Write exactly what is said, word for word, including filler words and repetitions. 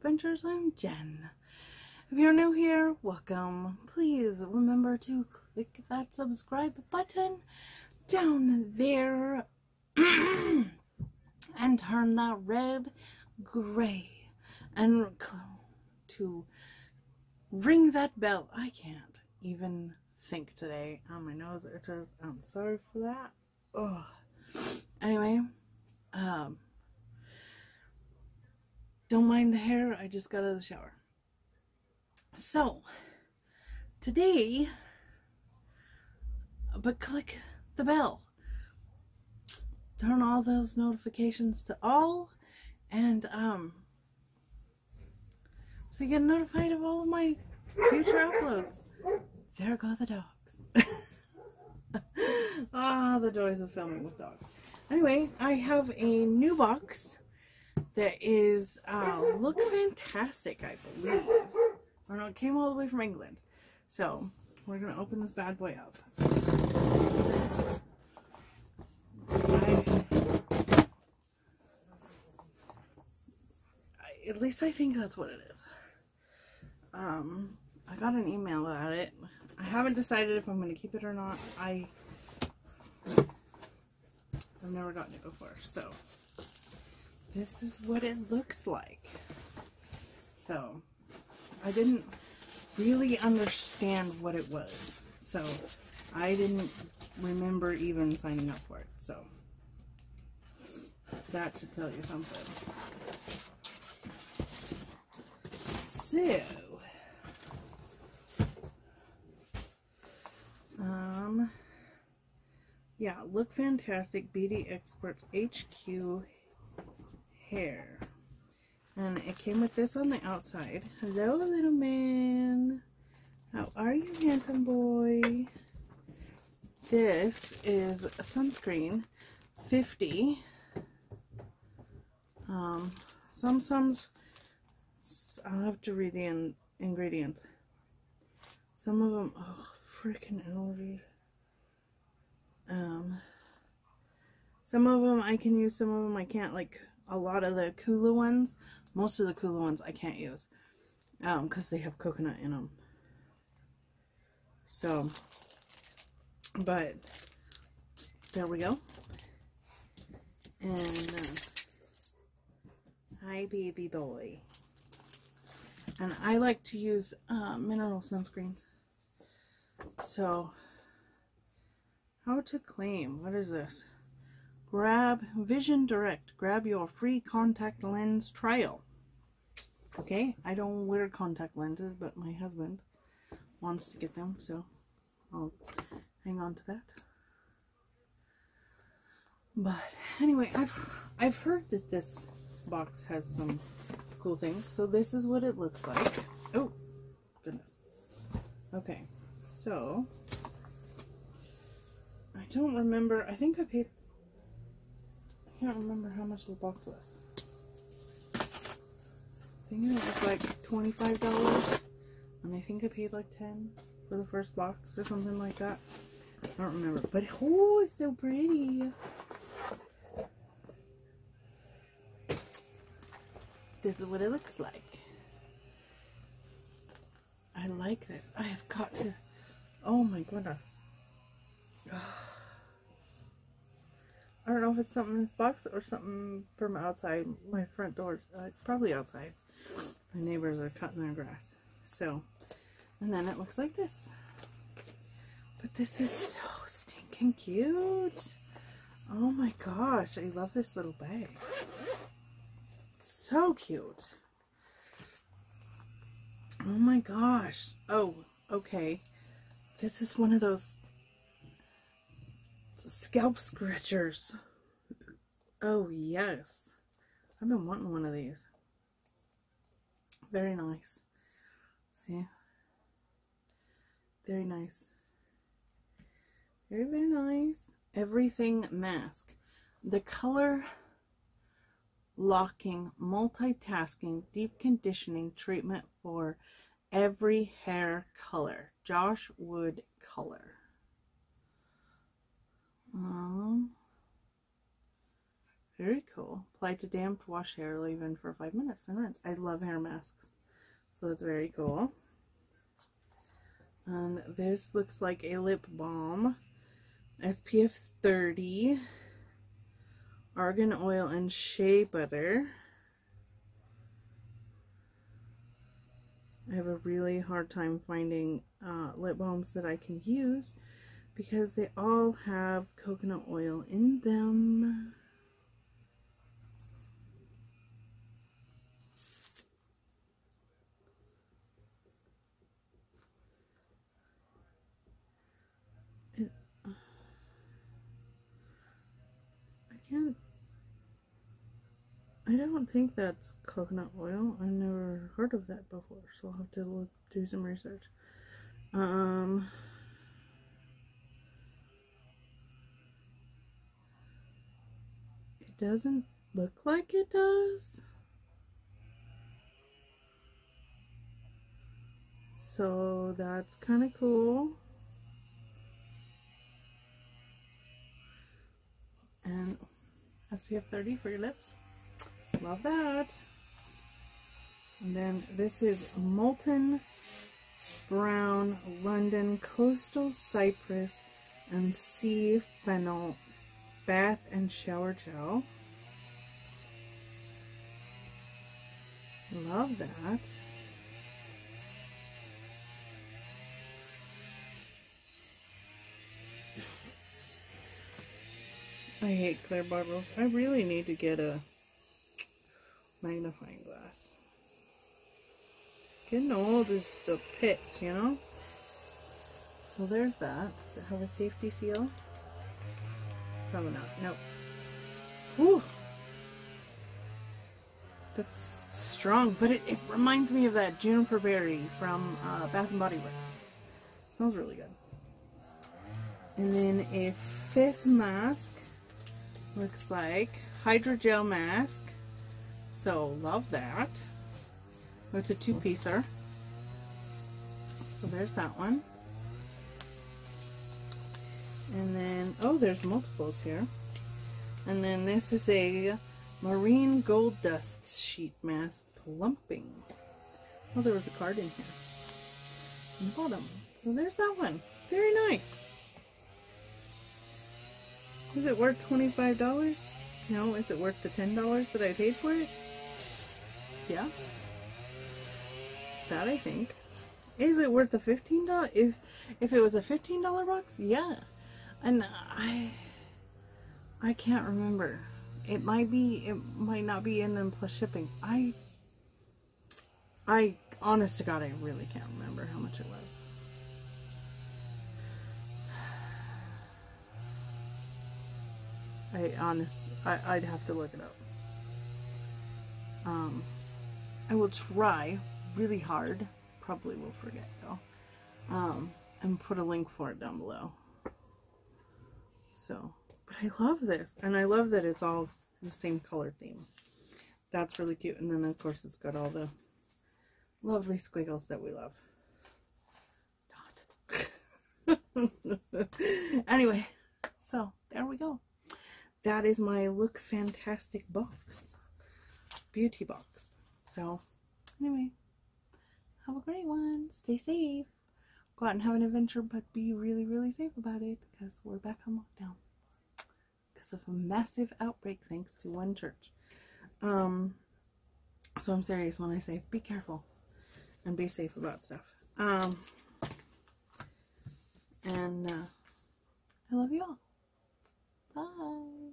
Adventures. I'm Jen. If you're new here, welcome. Please remember to click that subscribe button down there and turn that red, gray, and to ring that bell. I can't even think today. Oh, my nose itches. I'm sorry for that. Ugh. Anyway, um, don't mind the hair, I just got out of the shower. So, today, but click the bell. Turn all those notifications to all, and um, so you get notified of all of my future uploads. There go the dogs. Ah, the joys of filming with dogs. Anyway, I have a new box that is uh, Look Fantastic, I believe. Or no, it came all the way from England. So, we're going to open this bad boy up. I, I, at least I think that's what it is. Um, I got an email about it. I haven't decided if I'm going to keep it or not. I, I've never gotten it before, so this is what it looks like. So, I didn't really understand what it was, so I didn't remember even signing up for it, so that should tell you something. So, um, yeah, Look Fantastic, Beauty Expert H Q hair. And it came with this on the outside. Hello, little man. How are you, handsome boy? This is sunscreen fifty. Um, some sums, I'll have to read the in ingredients. Some of them, oh, freaking allergies. Um, some of them I can use, some of them I can't, like a lot of the cooler ones. Most of the cooler ones I can't use um, because they have coconut in them. So, but there we go. And uh, hi, baby boy. And I like to use uh, mineral sunscreens. So, how to claim? What is this? Grab Vision Direct. Grab your free contact lens trial. Okay, I don't wear contact lenses, but my husband wants to get them, so I'll hang on to that. But anyway, I've I've heard that this box has some cool things. So this is what it looks like. Oh goodness. Okay, so I don't remember. I think I paid. I can't remember how much the box was. I think it was like twenty-five dollars, and I think I paid like ten for the first box or something like that. I don't remember, but oh, it's so pretty. This is what it looks like. I like this. I have got to, oh my goodness. I don't know if it's something in this box or something from outside my front door. Uh, probably outside. My neighbors are cutting their grass. So, and then it looks like this. But this is so stinking cute. Oh my gosh, I love this little bag. So cute. Oh my gosh. Oh, okay. This is one of those scalp scratchers. Oh yes, I've been wanting one of these. Very nice. See, very nice, very very nice. Everything mask, the color locking multitasking deep conditioning treatment for every hair color. Josh Wood color. Um, Very cool. Apply to damp, wash hair, leave in for five minutes and rinse. I love hair masks, so that's very cool. Um, this looks like a lip balm. S P F thirty. Argan oil and shea butter. I have a really hard time finding uh, lip balms that I can use because they all have coconut oil in them. It, uh, I can't, I don't think that's coconut oil. I've never heard of that before, so I'll have to look, do some research. Um... Doesn't look like it does, so that's kind of cool. And S P F thirty for your lips, love that. And then this is Molten Brown London, Coastal Cypress and Sea Fennel Bath and Shower Gel. Love that. I hate clear bottles. I really need to get a magnifying glass. Getting old is the pits, you know? So there's that. Does it have a safety seal? Probably not. Nope. Whew. That's strong, but it, it reminds me of that Juniper Berry from uh, Bath and Body Works. Smells really good. And then a face mask. Looks like hydrogel mask. So love that. That's a two-piecer. So there's that one. And then, oh, there's multiples here. And then this is a Marine Gold Dust Sheet Mask Plumping. Oh, there was a card in here. In the bottom. So there's that one. Very nice. Is it worth twenty-five dollars? No. Is it worth the ten dollars that I paid for it? Yeah. That, I think. Is it worth the fifteen dollars? If, if it was a fifteen dollar box, yeah. And I, I can't remember. It might be, it might not be in them plus shipping. I, I, honest to God, I really can't remember how much it was. I honest, I, I'd have to look it up. Um, I will try really hard. Probably will forget though. Um, and put a link for it down below. So, but I love this, and I love that it's all the same color theme. That's really cute. And then of course it's got all the lovely squiggles that we love. Dot. Anyway, so there we go. That is my Look Fantastic box, beauty box. So anyway, have a great one. Stay safe. Go out and have an adventure, but be really, really safe about it because we're back on lockdown because of a massive outbreak thanks to one church. Um, so I'm serious when I say be careful and be safe about stuff. Um, and uh, I love you all. Bye.